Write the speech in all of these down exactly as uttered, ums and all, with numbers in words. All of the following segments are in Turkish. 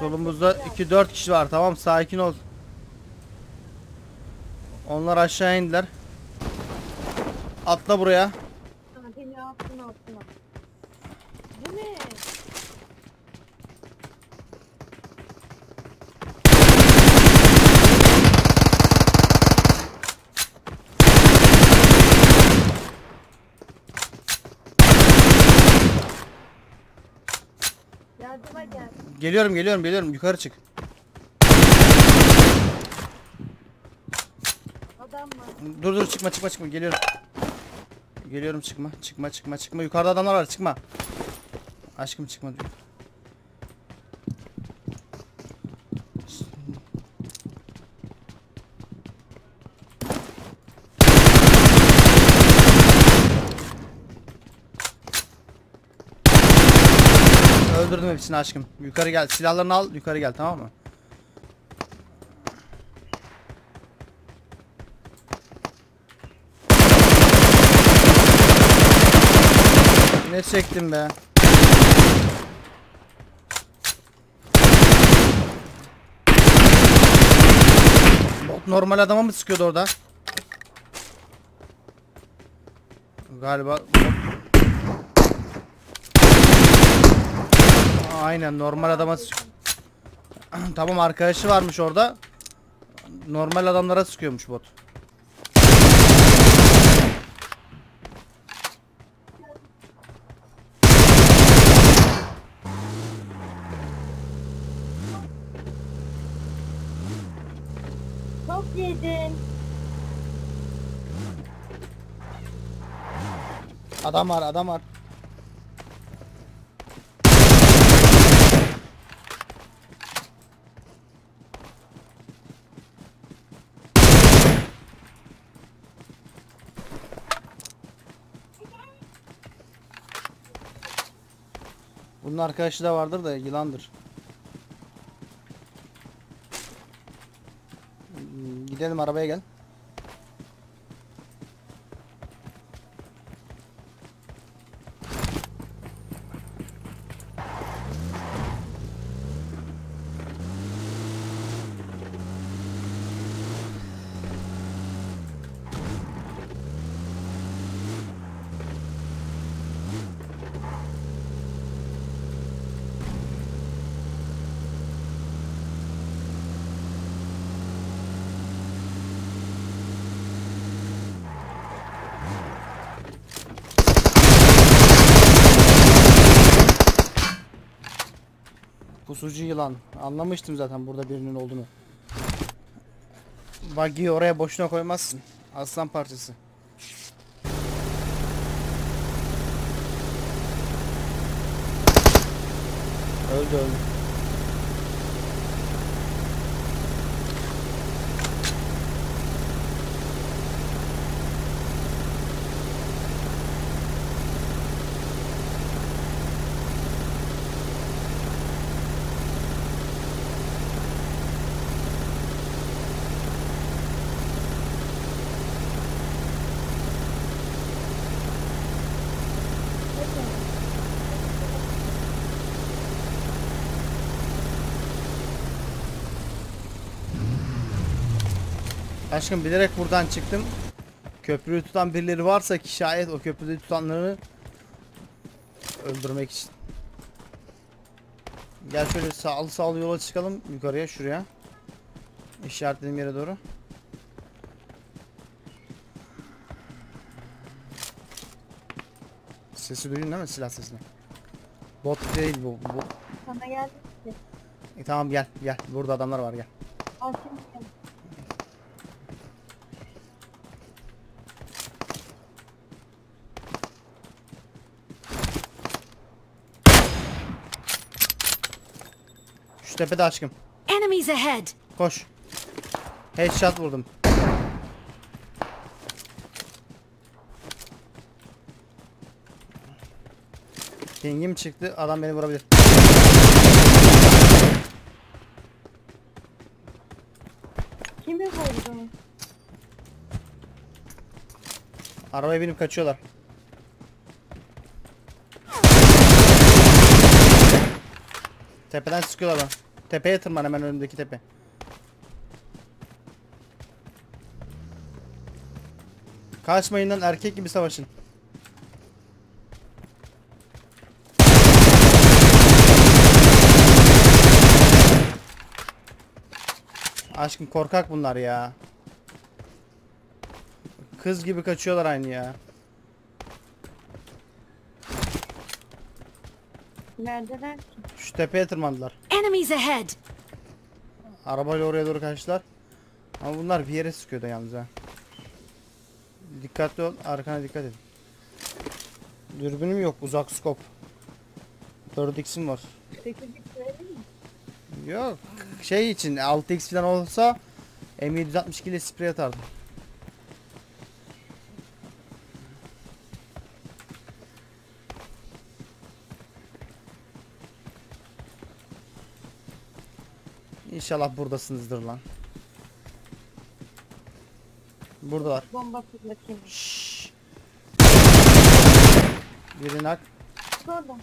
Solumuzda iki dört kişi var. Tamam, sakin ol. Onlar aşağı indiler. Atla buraya. Beni attın altına. Bu ne? Yardıma gel. Geliyorum geliyorum geliyorum. Yukarı çık. Adam mı? Dur dur çıkma çıkma çıkma. Geliyorum. Geliyorum çıkma çıkma çıkma çıkma. Yukarıda adamlar var, çıkma. Aşkım çıkma diyor. Öldürdüm hepsini aşkım. Yukarı gel, silahlarını al, yukarı gel, tamam mı? Ne çektim be? Bot normal adama mı sıkıyordu orada? Galiba. Aynen, normal adama sık. Tamam, arkadaşı varmış orada. Normal adamlara sıkıyormuş bot. Yedin. Adam var, adam var. Bunun arkadaşı da vardır da yılandır. Gidelim, arabaya gel. Pusucu yılan. Anlamıştım zaten burada birinin olduğunu. Buggy'yi oraya boşuna koymazsın. Aslan parçası. Öldü öldü. Aşkım bilerek buradan çıktım. Köprüyü tutan birileri varsa ki şayet o köprüde tutanları öldürmek için. Gel şöyle sağlı sağlı yola çıkalım yukarıya, şuraya. İşaretlediğim yere doğru. Sesi duyun değil mi, silah sesini? Bot değil bu. bu. Sana geldi. E, tamam gel gel. Burada adamlar var, gel. Al şimdi. Tepede aşkım. Enemies ahead. Koş. Headshot vurdum. Pingim çıktı. Adam beni vurabilir. Kimi vurdu? Arabaya binip kaçıyorlar. Tepeden sıkıyorlar lan. Tepeye tırman, hemen önümdeki tepe. Kaçmayın lan, erkek gibi savaşın. Aşkım korkak bunlar ya. Kız gibi kaçıyorlar aynı ya. Neredeler? Şu tepeye tırmandılar. Enemies ahead. Arabayla oraya doğru kaçtılar. Ama bunlar bir yere sıkıyordu yalnız ha. Dikkatli ol, arkana dikkat edin. Dürbünüm yok, uzak skop. dört x'im var. sekiz x verelim mi? Yok. Şey için altı x falan olsa M yedi altmış iki ile sprey atardım. İnşallah buradasınızdır lan. Buradalar. Bomba fırlatayım. Şşş. Birini nak. Burada.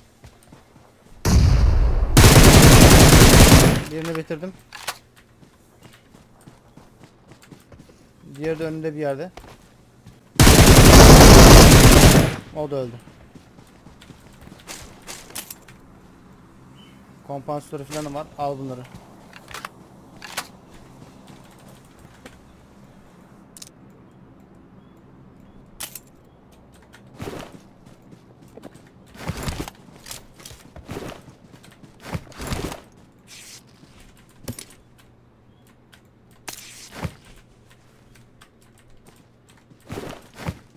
Birini bitirdim. Diğeri de önümde bir yerde. O da öldü. Kompansatörü falan var. Al bunları.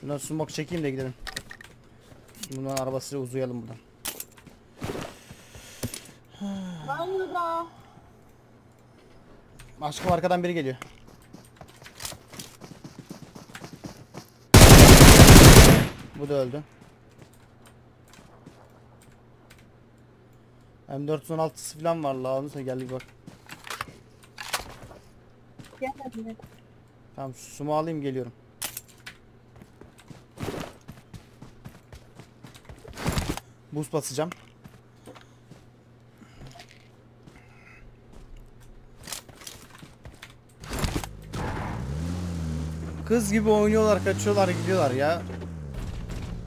Bundan smoke çekeyim de gidelim. Bundan arabasıyla uzayalım buradan. Aşkım arkadan biri geliyor. Bu da öldü. M dört yüz on altı'sı falan var la, onu sen gel bir bak. Gelmedi. Tamam, sumu alayım, geliyorum. Buz basacağım. Kız gibi oynuyorlar, kaçıyorlar, gidiyorlar ya.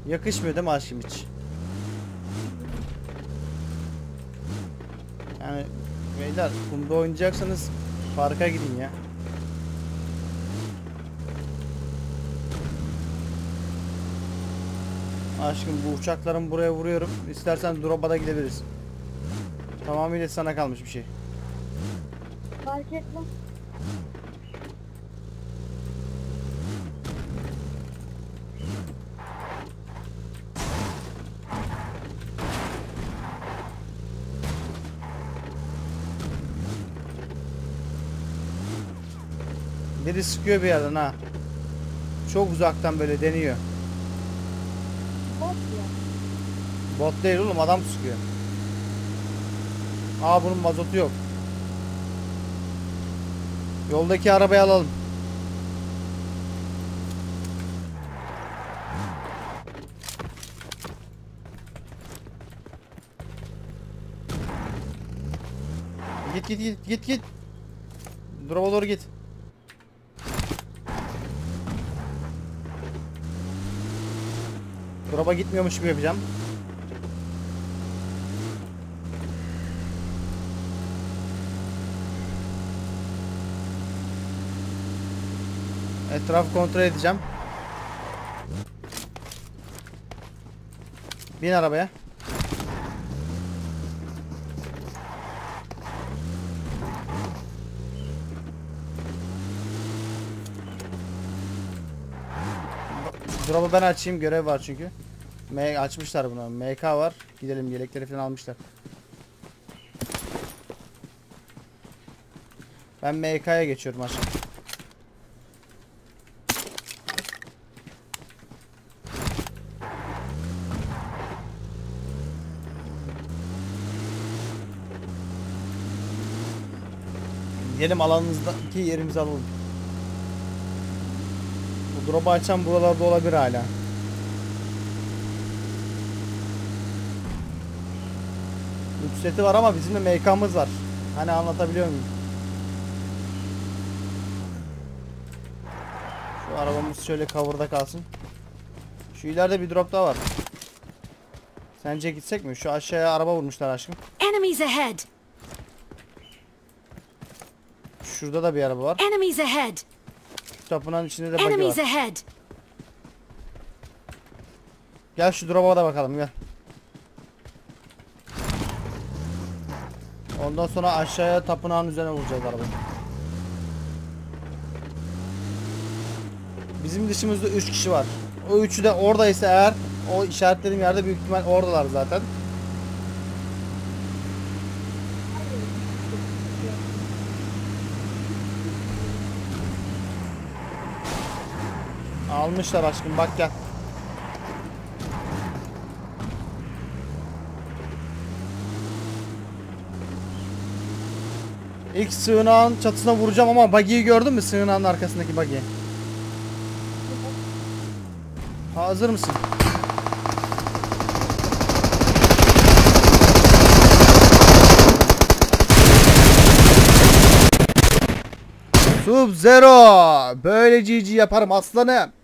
Yakışmıyor değil mi aşkım hiç? Yani beyler, kumda oynayacaksanız parka gidin ya. Aşkım bu uçakların buraya vuruyorum. İstersen drop'a gidebiliriz. Tamamıyla sana kalmış bir şey. Fark etmez. Biri sıkıyor bir yerden ha. Çok uzaktan böyle deniyor. Bot değil oğlum, adam sıkıyor. Aa, bunun mazotu yok. Yoldaki arabayı alalım. Git git git git git. Drop'a doğru git. Drop'a gitmiyormuş gibi yapacağım. Etrafı kontrol edeceğim. Bin arabaya. Drop'u ben açayım, görev var çünkü. M açmışlar bunu. M K var. Gidelim, yelekleri falan almışlar. Ben M K'ya geçiyorum aşağı. Gelin alanınızdaki yerimizi alalım. Bu drop'u açan buralarda olabilir hala. Üç seti var ama bizim de M K'mız var. Hani anlatabiliyor muyum? Şu arabamız şöyle cover'da kalsın. Şu ileride bir drop daha var. Sence gitsek mi? Şu aşağıya araba vurmuşlar aşkım. Enemies ahead. Şurada da bir araba var. Enemies ahead. Şu tapınağın içinde de buggy var. Ahead. Gel şu drop'a da bakalım, gel. Ondan sonra aşağıya tapınağın üzerine vuracağız arabayı. Bizim dışımızda üç kişi var. O üçü de oradaysa eğer, o işaretlediğim yerde büyük ihtimal oradalar zaten. Almışlar aşkım, bak gel. İlk sığınağın çatısına vuracağım ama buggy'yi gördün mü? Sığınağın arkasındaki buggy. Hazır mısın? Sub Zero! Böyle G G yaparım aslanım.